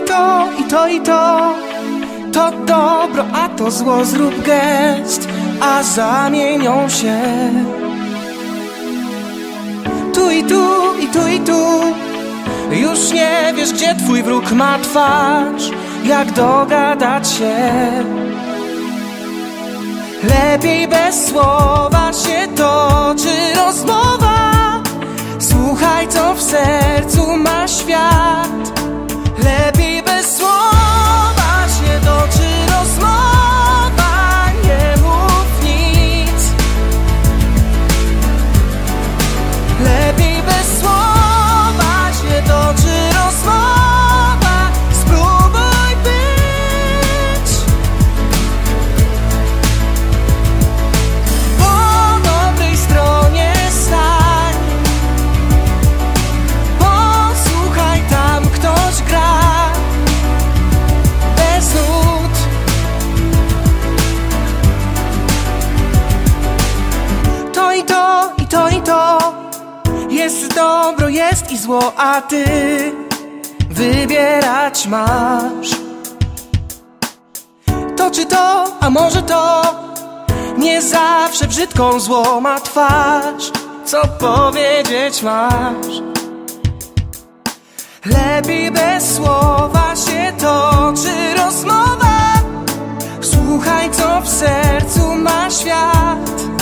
to i to, i to i to. To dobro, a to zło, zrób gest, a zamienią się. Tu i tu, i tu i tu. Już nie wiesz, gdzie twój wróg ma twarz, jak dogadać się. Lepiej bez słowa się toczy rozmowa. Słuchaj, co w sercu ma świat. Lepiej bez słowa się toczy rozmowa. Nie mów nic. Lepiej bez słowa się toczy rozmowa. Spróbuj być. Po dobrej stronie stań. Posłuchaj, tam ktoś gra. To i to, jest dobro, jest i zło, a ty wybierać masz. To czy to, a może to, nie zawsze brzydką zło ma twarz. Co powiedzieć masz? Lepiej bez słowa się toczy rozmowa. Słuchaj, co w sercu ma świat.